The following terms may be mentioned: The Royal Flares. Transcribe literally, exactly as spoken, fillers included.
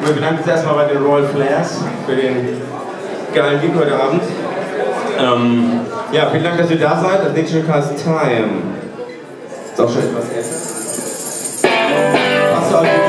Wir bedanken uns erstmal bei den Royal Flares für den geilen Gig heute Abend. Ähm, ja, vielen Dank, dass ihr da seid. Das nächste Stück heißt Time. Ist auch schon etwas älter.